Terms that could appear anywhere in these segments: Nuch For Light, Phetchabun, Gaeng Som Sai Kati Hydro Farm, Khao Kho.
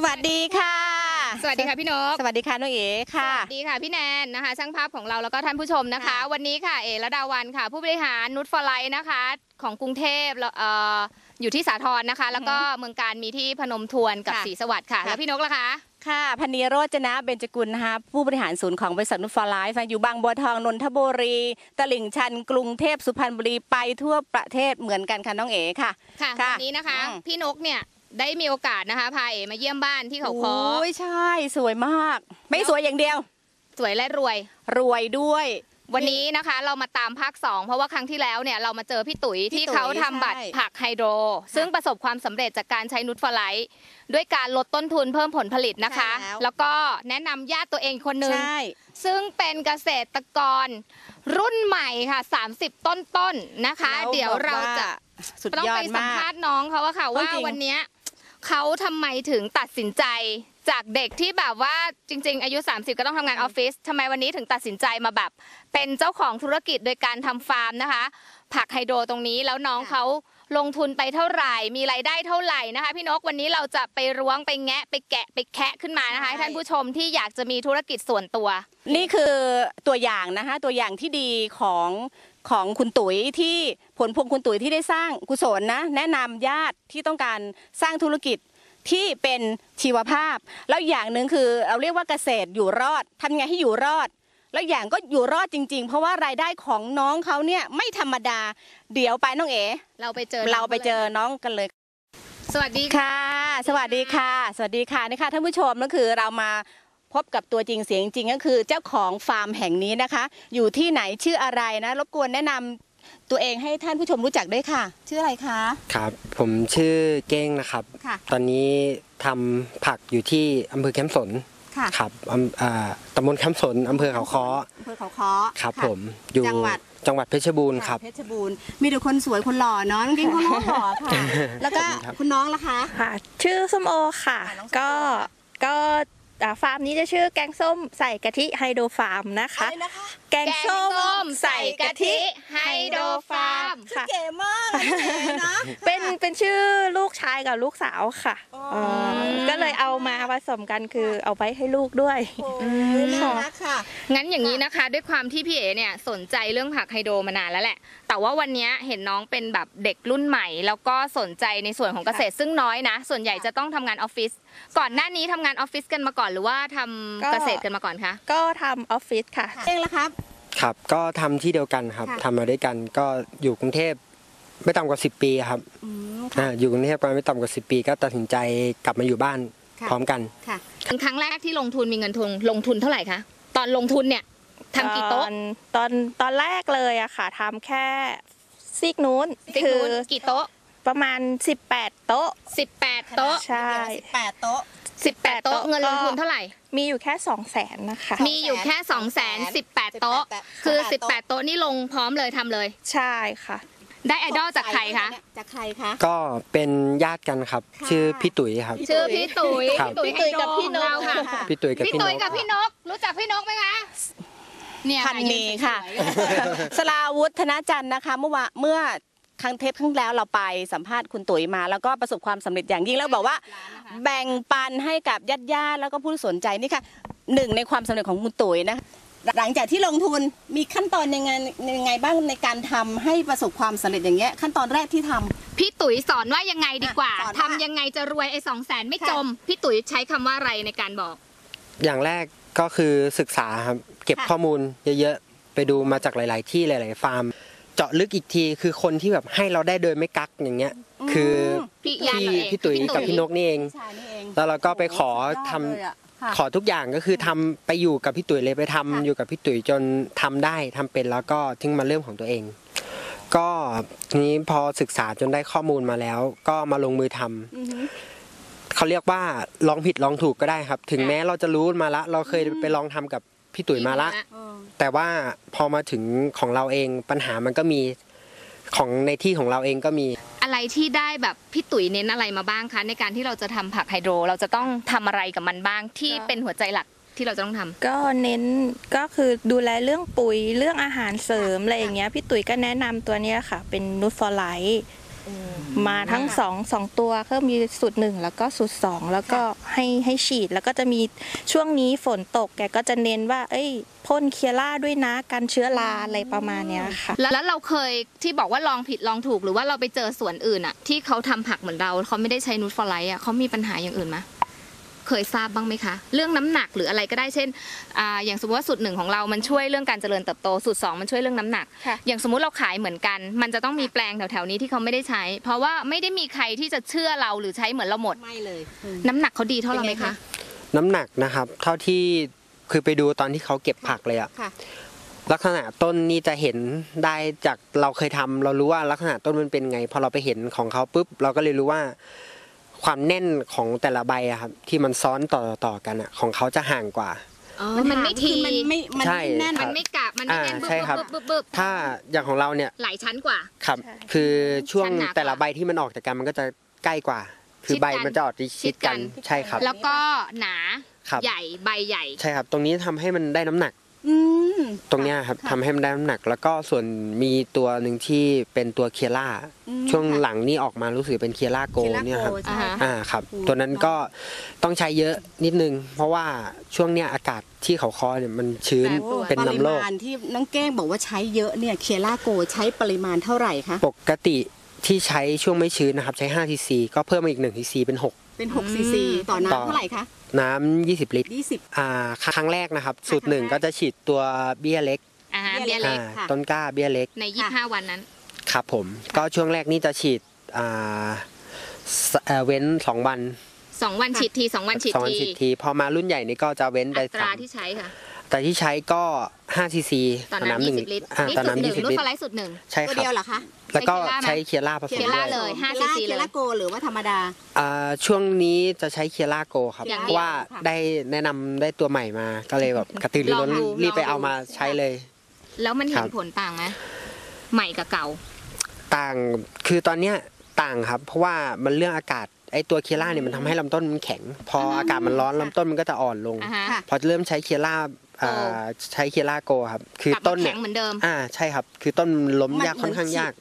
สวัสดีค่ะสวัสดีค่ะพี่นกสวัสดีค่ะน้องเอ๋ค่ะสวัสดีค่ะพี่แนนนะคะช่างภาพของเราแล้วก็ท่านผู้ชมนะคะวันนี้ค่ะเอ๋ระดาวันค่ะผู้บริหารนุชฟอร์ไลท์นะคะของกรุงเทพอยู่ที่สาทรนะคะแล้วก็เมืองการมีที่พนมทวนกับศรีสวัสดิ์ค่ะแล้วพี่นกล่ะคะค่ะพนีโรจนะเบญจกุลนะคะผู้บริหารศูนย์ของบริษัทนุชฟอร์ไลท์อยู่บางบัวทองนนทบุรีตลิ่งชันกรุงเทพสุพรรณบุรีไปทั่วประเทศเหมือนกันค่ะน้องเอ๋ค่ะค่ะวันนี้นะคะพี่นกเนี่ยได้มีโอกาสนะคะพาเอ๋มาเยี่ยมบ้านที่เขาค้อใช่สวยมากไม่สวยอย่างเดียวสวยและรวยรวยด้วยวันนี้นะคะเรามาตามภาค2เพราะว่าครั้งที่แล้วเนี่ยเรามาเจอพี่ตุ๋ยที่เขาทำบัตรผักไฮโดรซึ่งประสบความสำเร็จจากการใช้นุชฟอร์ไลท์ด้วยการลดต้นทุนเพิ่มผลผลิตนะคะแล้วก็แนะนำญาติตัวเองคนหนึ่งซึ่งเป็นเกษตรกรรุ่นใหม่ค่ะ30ต้นนะคะเดี๋ยวเราจะต้องไปสัมภาษณ์น้องเขาค่ะว่าวันนี้เขาทำไมถึงตัดสินใจจากเด็กที่แบบว่าจริงๆอายุ30ก็ต้องทำงานออฟฟิศทำไมวันนี้ถึงตัดสินใจมาแบบเป็นเจ้าของธุรกิจโดยการทำฟาร์มนะคะผักไฮโดรตรงนี้แล้วน้องเขาลงทุนไปเท่าไหร่มีรายได้เท่าไหร่นะคะพี่นกวันนี้เราจะไปล้วงไปแงะไปแกะไปแคะขึ้นมานะคะท่านผู้ชมที่อยากจะมีธุรกิจส่วนตัวนี่คือตัวอย่างนะคะตัวอย่างที่ดีของคุณตุ๋ยที่ผลพวงคุณตุ๋ยที่ได้สร้างกุศลนะแนะนำญาติที่ต้องการสร้างธุรกิจที่เป็นชีวภาพแล้วอย่างหนึ่งคือเราเรียกว่าเกษตรอยู่รอดทำไงให้อยู่รอดแล้วอย่างก็อยู่รอดจริงๆเพราะว่ารายได้ของน้องเขาเนี่ยไม่ธรรมดาเดี๋ยวไปน้องเอ๋เราไปเจอน้องกันเลยสวัสดีค่ะสวัสดีค่ะสวัสดีค่ะนี่ค่ะท่านผู้ชมก็คือเรามาพบกับตัวจริงเสียงจริงก็คือเจ้าของฟาร์มแห่งนี้นะคะอยู่ที่ไหนชื่ออะไรนะรบกวนแนะนำตัวเองให้ท่านผู้ชมรู้จักด้วยค่ะชื่ออะไรคะครับผมชื่อเก้งนะครับตอนนี้ทำผักอยู่ที่อำเภอแคมป์สนครับตำบลแคมป์สนอำเภอเขาค้อครับผมอยู่จังหวัดเพชรบูรณ์ครับเพชรบูรณ์มีแต่คนสวยคนหล่อเนาะจริงๆคนหล่อค่ะแล้วก็คุณน้องล่ะคะค่ะชื่อส้มโอค่ะก็ฟาร์มนี้จะชื่อแกงส้มใส่กะทิไฮโดรฟาร์มนะคะแกงส้มใส่กะทิไฮโดรฟาร์มค่ะเก๋มากเป็นชื่อลูกชายกับลูกสาวค่ะก็เลยเอามาผสมกันคือเอาไปให้ลูกด้วยค่ะงั้นอย่างนี้นะคะด้วยความที่พี่เอ๋เนี่ยสนใจเรื่องผักไฮโดรมานานแล้วแหละแต่ว่าวันนี้เห็นน้องเป็นแบบเด็กรุ่นใหม่แล้วก็สนใจในส่วนของเกษตรซึ่งน้อยนะส่วนใหญ่จะต้องทำงานออฟฟิศก่อนหน้านี้ทำงานออฟฟิศกันมาก่อนหรือว่าทำเกษตรกันมาก่อนคะก็ทำออฟฟิศค่ะเองละครับครับก็ทำที่เดียวกันครับทำมาด้วยกันก็อยู่กรุงเทพไม่ต่ำกว่า10 ปีครับอยู่กรุงเทพฯไม่ต่ำกว่า10 ปีก็ตัดสินใจกลับมาอยู่บ้านพร้อมกันค่ะครั้งแรกที่ลงทุนมีเงินทุนลงทุนเท่าไหร่คะตอนลงทุนเนี่ยทำกี่โต๊ะตอนแรกเลยอะค่ะทำแค่ซีกนู้นคือกี่โต๊ะประมาณ18 โต๊ะ18 โต๊ะใช่18 โต๊ะ18 โต๊ะเงินลงทุนเท่าไหร่มีอยู่แค่200,000นะคะมีอยู่แค่200,00018 โต๊ะคือ18 โต๊ะนี่ลงพร้อมเลยทำเลยใช่ค่ะได้ไอดอลจากใครคะก็เป็นญาติกันครับชื่อพี่ตุ๋ยครับชื่อพี่ตุ๋ยกับพี่นกค่ะพี่ตุ๋ยกับพี่นกรู้จักพี่นกไหมคะเนี่ยพันนีค่ะสราวุฒิธนจันทร์นะคะเมื่อครั้งเทปครั้งแล้วเราไปสัมภาษณ์คุณตุ๋ยมาแล้วก็ประสบความสำเร็จอย่างยิ่งแล้วบอกว่าแบ่งปันให้กับญาติแล้วก็ผู้สนใจนี่ค่ะหนึ่งในความสำเร็จของคุณตุ๋ยนะหลังจากที่ลงทุนมีขั้นตอนยังไงบ้างในการทำให้ประสบความสำเร็จอย่างเงี้ยขั้นตอนแรกที่ทำพี่ตุ๋ยสอนว่ายังไงดีกว่าทำยังไงจะรวยไอ้200,000ไม่จมพี่ตุ๋ยใช้คำว่าอะไรในการบอกอย่างแรกก็คือศึกษาครับเก็บข้อมูลเยอะๆไปดูมาจากหลายๆที่หลายๆฟาร์มเจาะลึกอีกทีคือคนที่แบบให้เราได้โดยไม่กักอย่างเงี้ยคือพี่ตุ๋ยกับพี่นกนี่เองแล้วเราก็ไปขอทุกอย่างก็คือทำไปอยู่กับพี่ตุ๋ยเลยไปทำอยู่กับพี่ตุ๋ยจนทำได้ทำเป็นแล้วก็ถึงมาเริ่มของตัวเองก็นี้พอศึกษาจนได้ข้อมูลมาแล้วก็มาลงมือทำเขาเรียกว่าลองผิดลองถูกก็ได้ครับถึงแม้เราจะรู้มาละเราเคยไปลองทำกับพี่ตุ๋ยมาละแต่ว่าพอมาถึงของเราเองปัญหามันก็มีของในที่ของเราเองก็มีอะไรที่ได้แบบพี่ตุ๋ยเน้นอะไรมาบ้างคะในการที่เราจะทำผักไฮโดรเราจะต้องทำอะไรกับมันบ้างที่เป็นหัวใจหลักที่เราจะต้องทำก็เน้นก็คือดูแลเรื่องปุ๋ยเรื่องอาหารเสริมอะไรอย่างเงี้ยพี่ตุ๋ยก็แนะนำตัวนี้ค่ะเป็นนุชฟอร์ไลท์ มาทั้ง2ตัวก็มีสูตร1แล้วก็สูตร2แล้วก็ให้ฉีดแล้วก็จะมีช่วงนี้ฝนตกแกก็จะเน้นว่าเอ้ยพ่นเคียร่าด้วยนะกันเชื้อราอะไรประมาณเนี้ยค่ะแล้วเราเคยที่บอกว่าลองผิดลองถูกหรือว่าเราไปเจอส่วนอื่นอะที่เขาทำผักเหมือนเราเขาไม่ได้ใช้นูตฟอร์ไลท์อะเขามีปัญหาอย่างอื่นไหมเคยทราบบ้างไหมคะเรื่องน้ำหนักหรืออะไรก็ได้เช่นอย่างสมมติว่าสูตร1ของเรามันช่วยเรื่องการเจริญเติบโตสูตร2มันช่วยเรื่องน้ำหนักอย่างสมมุติเราขายเหมือนกันมันจะต้องมีแปลงแถวๆนี้ที่เขาไม่ได้ใช้เพราะว่าไม่ได้มีใครที่จะเชื่อเราหรือใช้เหมือนเราหมดไม่เลยน้ำหนักเขาดีเท่าเราไหมคะน้ำหนักนะครับเท่าที่คือไปดูตอนที่เขาเก็บผักเลยอะลักษณะต้นนี่จะเห็นได้จากเราเคยทำเรารู้ว่าลักษณะต้นมันเป็นไงพอเราไปเห็นของเขาปุ๊บเราก็เลยรู้ว่าความแน่นของแต่ละใบอะครับที่มันซ้อนต่อกันอะของเขาจะห่างกว่ามันไม่ทีมันไม่แน่นมันไม่กลับมันไม่แน่นบึบถ้าอย่างของเราเนี่ยหลายชั้นกว่าครับคือช่วงแต่ละใบที่มันออกจากกันมันก็จะใกล้กว่าคือใบมันจะออกชิดกันใช่ครับแล้วก็หนาใหญ่ใบใหญ่ใช่ครับตรงนี้ทำให้มันได้น้ำหนักตรงเนี้ยครับทำให้มันได้น้ำหนักแล้วก็ส่วนมีตัวหนึ่งที่เป็นตัวเคียร่าช่วงหลังนี่ออกมารู้สึกเป็นเคียร่าโกเนี่ยครับตัวนั้นก็ต้องใช้เยอะนิดนึงเพราะว่าช่วงเนี้ยอากาศที่เขาคอเนี่ยมันชื้นเป็นน้ำโรคปริมาณที่น้องแก้งบอกว่าใช้เยอะเนี่ยเคียร่าโกใช้ปริมาณเท่าไหร่คะปกติที่ใช้ช่วงไม่ชื้นนะครับใช้5 ซีซีก็เพิ่มมาอีก1 ซีซีเป็น6 ซีซีต่อน้ำเท่าไหร่คะน้ำ20 ลิตรครั้งแรกนะครับสูตร1ก็จะฉีดตัวเบี้ยเล็กต้นกล้าเบี้ยเล็กใน25 วันนั้นครับผมก็ช่วงแรกนี่จะฉีดเว้น2 วันฉีดที2 วันฉีดทีพอมารุ่นใหญ่นี่ก็จะเว้นไปตราที่ใช้ค่ะแต่ที่ใช้ก็5 ซีซีต่อน้ำ20 ลิตรนี่สูตร1รุ่นฟลายสูตร1ใช่ครับตัวเดียวเหรอคะแล้วก็ใช้เคียร่าผสมเลย5 ซีซีเคียร่าโกหรือว่าธรรมดาช่วงนี้จะใช้เคียร่าโกครับเพราะว่าได้แนะนำได้ตัวใหม่มาก็เลยแบบกระตือรือร้นรีบไปเอามาใช้เลยแล้วมันเห็นผลต่างไหมใหม่กับเก่าต่างคือตอนเนี้ยต่างครับเพราะว่ามันเรื่องอากาศไอตัวเคียร่าเนี่ยมันทำให้ลำต้นมันแข็งพออากาศมันร้อนลำต้นมันก็จะอ่อนลงพอเริ่มใช้เคียร่าโกครับคือต้นแข็งเหมือนเดิมใช่ครับคือต้นล้มยากค่อนข้างยาก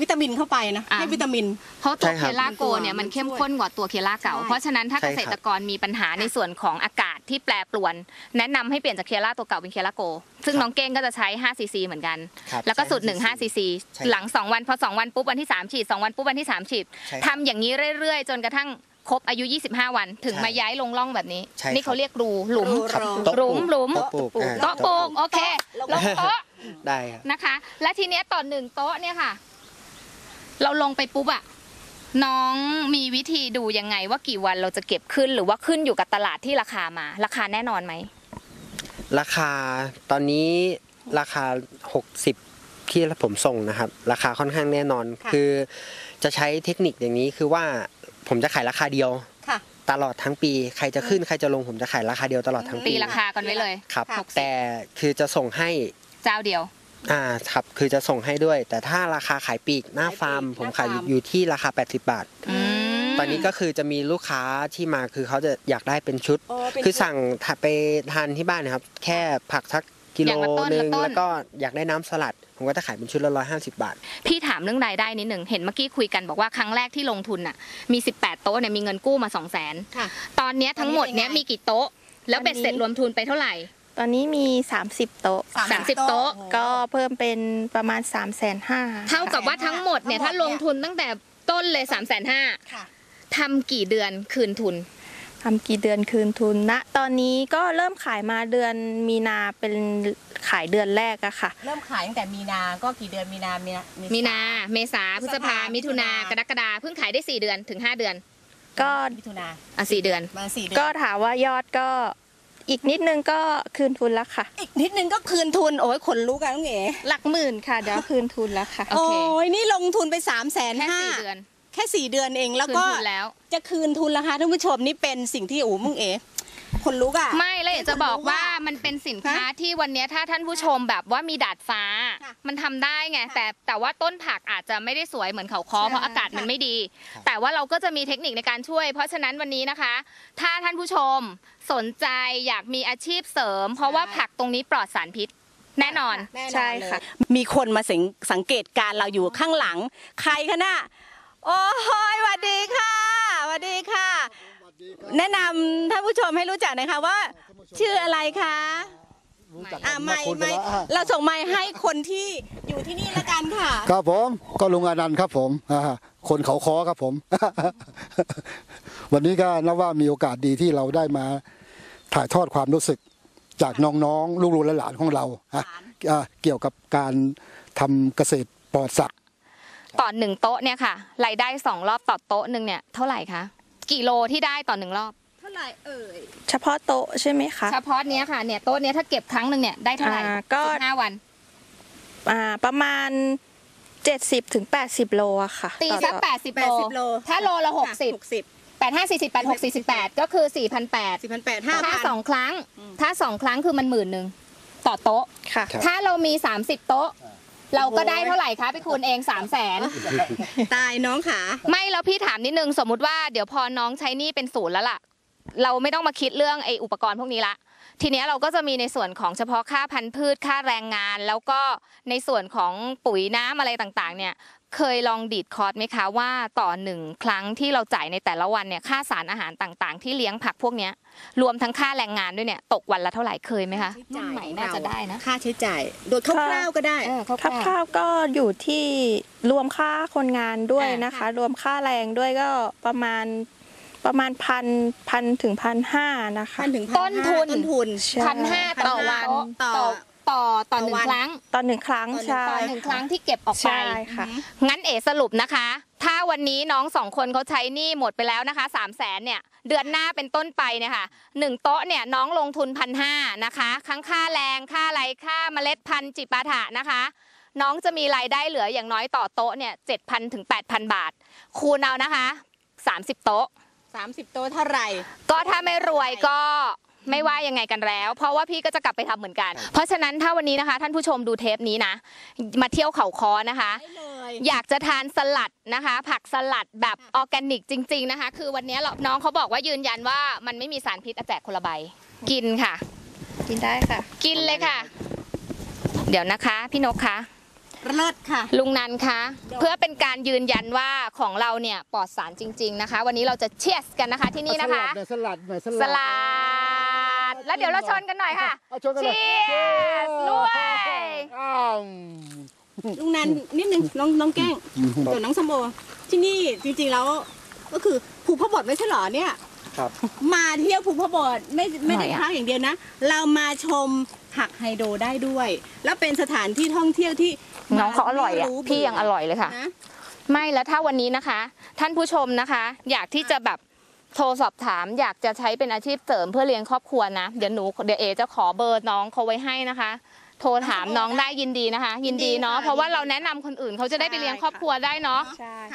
วิตามินเข้าไปนะให้วิตามินเพราะตัวเคียร่าโกเนี่ยมันเข้มข้นกว่าตัวเคียร่าเก่าเพราะฉะนั้นถ้าเกษตรกรมีปัญหาในส่วนของอากาศที่แปรปรวนแนะนำให้เปลี่ยนจากเคียร่าตัวเก่าเป็นเคียร่าโกซึ่งน้องเก้งก็จะใช้5 ซีซีเหมือนกันแล้วก็สูตร1 5 ซีซีหลัง2 วันพอ2 วันปุ๊บวันที่3ฉีด2 วันปุ๊บวันที่3ฉีดทำอย่างนี้เรื่อยๆจนกระทั่งครบอายุ25 วันถึงมาย้ายลงร่องแบบนี้นี่เขาเรียกรูหลุมโต๊ะปลูกโอเคลงโต๊ะได้นะคะและทีเนี้ยตอน1 โต๊ะเนี่ยค่ะเราลงไปปุ๊บอะน้องมีวิธีดูยังไงว่ากี่วันเราจะเก็บขึ้นหรือว่าขึ้นอยู่กับตลาดที่ราคามาราคาแน่นอนไหมราคาตอนนี้ราคา60ที่ผมส่งนะครับราคาค่อนข้างแน่นอนคือจะใช้เทคนิคอย่างนี้คือว่าผมจะขายราคาเดียวตลอดทั้งปีใครจะขึ้นใครจะลงผมจะขายราคาเดียวตลอดทั้งปีราคากันไว้เลยครับแต่คือจะส่งให้เจ้าเดียวครับคือจะส่งให้ด้วยแต่ถ้าราคาขายปลีกหน้าฟาร์มผมขายอยู่ที่ราคา80 บาทตอนนี้ก็คือจะมีลูกค้าที่มาคือเขาจะอยากได้เป็นชุดคือสั่งไปทานที่บ้านนะครับแค่ผักทักกิโลนึงแล้วก็อยากได้น้ำสลัดผมก็จะขายเป็นชุดละ150 บาทพี่ถามเรื่องรายได้นิดหนึ่งเห็นเมื่อกี้คุยกันบอกว่าครั้งแรกที่ลงทุนอ่ะมี18 โต๊ะเนี่ยมีเงินกู้มา200,000ตอนนี้ทั้งหมดเนี้ยมีกี่โต๊ะแล้วเป็นเสร็จรวมทุนไปเท่าไหร่ตอนนี้มี30 โต๊ะ30 โต๊ะก็เพิ่มเป็นประมาณ350,000เท่ากับว่าทั้งหมดเนี่ยถ้าลงทุนตั้งแต่ต้นเลย350,000ทำกี่เดือนคืนทุนณตอนนี้ก็เริ่มขายมาเดือนมีนาเป็นขายเดือนแรกอะค่ะเริ่มขายตั้งแต่มีนาก็กี่เดือนมีนาเมษาพฤษภามิถุนากรกฎาเพิ่งขายได้4 เดือนถึง5 เดือนก็มิถุนา4 เดือนก็ถามว่ายอดก็อีกนิดนึงก็คืนทุนแล้วค่ะอีกนิดนึงก็คืนทุนโอ้ยขนลุกอะน้องเอ๋หลักหมื่นค่ะเดี๋ยวคืนทุนแล้วค่ะโอ้ยนี่ลงทุนไป350,000 4 เดือนแค่4 เดือนเองแล้วก็จะคืนทุนแล้วค่ะท่านผู้ชมนี่เป็นสิ่งที่มึงเอ๋คนรู้อะไม่เลยจะบอกว่ามันเป็นสินค้าที่วันนี้ถ้าท่านผู้ชมแบบว่ามีดาดฟ้ามันทำได้ไงแต่ว่าต้นผักอาจจะไม่ได้สวยเหมือนเขาคอเพราะอากาศมันไม่ดีแต่ว่าเราก็จะมีเทคนิคในการช่วยเพราะฉะนั้นวันนี้นะคะถ้าท่านผู้ชมสนใจอยากมีอาชีพเสริมเพราะว่าผักตรงนี้ปลอดสารพิษแน่นอนใช่ค่ะมีคนมาสังเกตการเราอยู่ข้างหลังใครคะน่ะ โอ้ยสวัสดีค่ะสวัสดีค่ะแนะนำท่านผู้ชมให้รู้จักนะคะว่าชื่ออะไรคะไม่เราส่งไม้ให้คนที่อยู่ที่นี่ละกันค่ะครับผมก็ลุงอนันต์ครับผมคนเขาค้อครับผมวันนี้ก็นับว่ามีโอกาสดีที่เราได้มาถ่ายทอดความรู้สึกจากน้องๆลูกๆและหลานของเราเกี่ยวกับการทำเกษตรปลอดสารต่อหนึ่งโต๊ะเนี่ยค่ะรายได้2รอบต่อโต๊ะหนึ่งเนี่ยเท่าไหร่คะกี่โลที่ได้ต่อหนึ่งรอบเท่าไหร่เอ่ยเฉพาะโต๊ะใช่ไหมคะเฉพาะเนี้ยค่ะเนี่ยโต๊ะเนี้ยถ้าเก็บครั้งหนึ่งเนี่ยได้เท่าไหร่ก็5 วันประมาณ70 ถึง 80โลอะค่ะตีสัก80 โลถ้าโลละ60 8 5 40 8 6 48ก็คือ4,800 ถ้า2 ครั้งถ้า2 ครั้งคือมัน10,000ต่อโต๊ะค่ะถ้าเรามี30โต๊ะเราก็ได้เท่าไหร่คะพี่คุณเอง300,000ตายน้องขาไม่แล้วพี่ถามนิดนึงสมมุติว่าเดี๋ยวพอน้องใช้นี่เป็น0แล้วล่ะเราไม่ต้องมาคิดเรื่องไอ้อุปกรณ์พวกนี้ละทีนี้เราก็จะมีในส่วนของเฉพาะค่าพันธุ์พืชค่าแรงงานแล้วก็ในส่วนของปุ๋ยน้ำอะไรต่างๆเนี่ยเคยลองดีดคอร์สไหมคะว่าต่อ1 ครั้งที่เราจ่ายในแต่ละวันเนี่ยค่าสารอาหารต่างๆที่เลี้ยงผักพวกเนี้ยรวมทั้งค่าแรงงานด้วยเนี่ยตกวันละเท่าไหร่เคยไหมคะจ่ายน่าจะได้นะค่าใช้จ่ายโดยคร่าวๆก็ได้คร่าวๆก็อยู่ที่รวมค่าคนงานด้วยนะคะรวมค่าแรงด้วยก็ประมาณ1,000 ถึง 1,500นะคะต้นทุน1,500ต่อวันต่อ 1 ครั้งใช่1 ครั้งที่เก็บออกไปงั้นเอสรุปนะคะถ้าวันนี้น้อง2 คนเขาใช้หนี้หมดไปแล้วนะคะ300,000เนี่ยเดือนหน้าเป็นต้นไปเนี่ยค่ะ1 โต๊ะเนี่ยน้องลงทุน1,500นะคะทั้งค่าแรงค่าไรค่าเมล็ดพันธุ์จิปาถะนะคะน้องจะมีรายได้เหลืออย่างน้อยต่อโต๊ะเนี่ย7,000 ถึง 8,000 บาทคูณเอานะคะ30 โต๊ะ30 โต๊ะเท่าไหร่ก็ถ้าไม่รวยก็ไม่ว่ายังไงกันแล้วเพราะว่าพี่ก็จะกลับไปทำเหมือนกันเพราะฉะนั้นถ้าวันนี้นะคะท่านผู้ชมดูเทปนี้นะมาเที่ยวเขาค้อนะคะอยากจะทานสลัดนะคะผักสลัดแบบออร์แกนิกจริงๆนะคะคือวันนี้น้องเขาบอกว่ายืนยันว่ามันไม่มีสารพิษแจกคนละใบกินค่ะกินได้ค่ะกินเลยค่ะเดี๋ยวนะคะพี่นกคะเลิศค่ะลุงนันคะเพื่อเป็นการยืนยันว่าของเราเนี่ยปลอดสารจริงๆนะคะวันนี้เราจะเชียร์กันนะคะที่นี่นะคะสลัดแล้วเดี๋ยวเราชนกันหน่อยค่ะเชียร์ด้วยลุงนันนิดนึงน้องแก้งเดี๋ยวน้องสมโอที่นี่จริงๆแล้วก็คือภูพบดไม่ใช่หรอเนี่ยมาเที่ยวภูพบดไม่ได้พักอย่างเดียวนะเรามาชมผักไฮโดรได้ด้วยแล้วเป็นสถานที่ท่องเที่ยวที่น้องเขาอร่อยอ่ะพี่ยังอร่อยเลยค่ะไม่แล้วถ้าวันนี้นะคะท่านผู้ชมนะคะอยากที่จะแบบโทรสอบถามอยากจะใช้เป็นอาชีพเสริมเพื่อเลี้ยงครอบครัวนะเดี๋ยวเอจะขอเบอร์น้องเขาไว้ให้นะคะโทรถามน้องได้ยินดีนะคะยินดีเนาะเพราะว่าเราแนะนำคนอื่นเขาจะได้ไปเลี้ยงครอบครัวได้เนาะ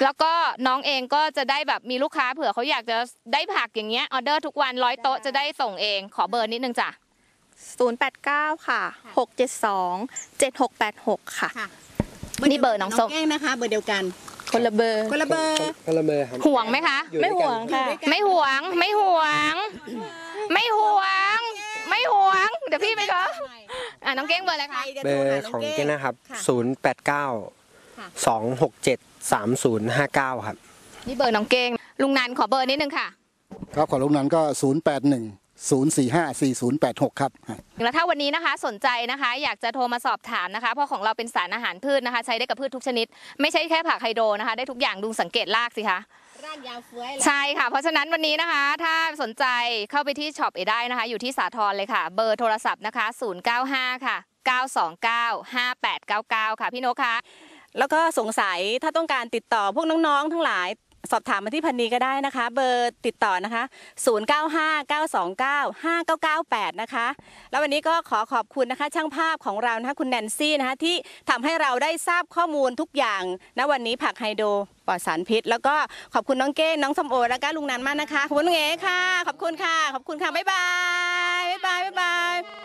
แล้วก็น้องเองก็จะได้แบบมีลูกค้าเผื่อเขาอยากจะได้ผักอย่างเงี้ยออเดอร์ทุกวัน100 โต๊ะจะได้ส่งเองขอเบอร์นิดนึงจ้ะ089ค่ะ672 7686ค่ะนี่เบอร์น้องส้มนะคะเบอร์เดียวกันคนละเบอร์ห่วงไหมคะไม่ห่วงค่ะไม่ห่วงเดี๋ยวพี่ไปก่อนน้องเก้งเบอร์อะไรคะเบอร์ของเก้งนะครับ089 267 3059ครับนี่เบอร์น้องเก้งลุงนันขอเบอร์นิดนึงค่ะครับขอลุงนันก็081 045 4086ครับแล้วถ้าวันนี้นะคะสนใจนะคะอยากจะโทรมาสอบถามนะคะเพราะของเราเป็นสารอาหารพืชนะคะใช้ได้กับพืชทุกชนิดไม่ใช่แค่ผักไฮโดรนะคะได้ทุกอย่างดูสังเกตรากสิคะรากยาวเฟ้ยใช่ค่ะเพราะฉะนั้นวันนี้นะคะถ้าสนใจเข้าไปที่ช็อปเอได้นะคะอยู่ที่สาทรเลยค่ะเบอร์โทรศัพท์นะคะ095ค่ะ929 5899ค่ะพี่นกค่ะแล้วก็สงสัยถ้าต้องการติดต่อพวกน้องๆทั้งหลายสอบถามมาที่พันนีก็ได้นะคะเบอร์ติดต่อนะคะ095 929 5998นะคะแล้ววันนี้ก็ขอขอบคุณนะคะช่างภาพของเรานะคะคุณแนนซี่นะคะที่ทำให้เราได้ทราบข้อมูลทุกอย่างณวันนี้ผักไฮโดรปลอดสารพิษแล้วก็ขอบคุณน้องเก้น้องสมโอและก็ลุงนันมากนะคะขอบคุณน้องเอ๋ค่ะขอบคุณค่ะบ๊ายบาย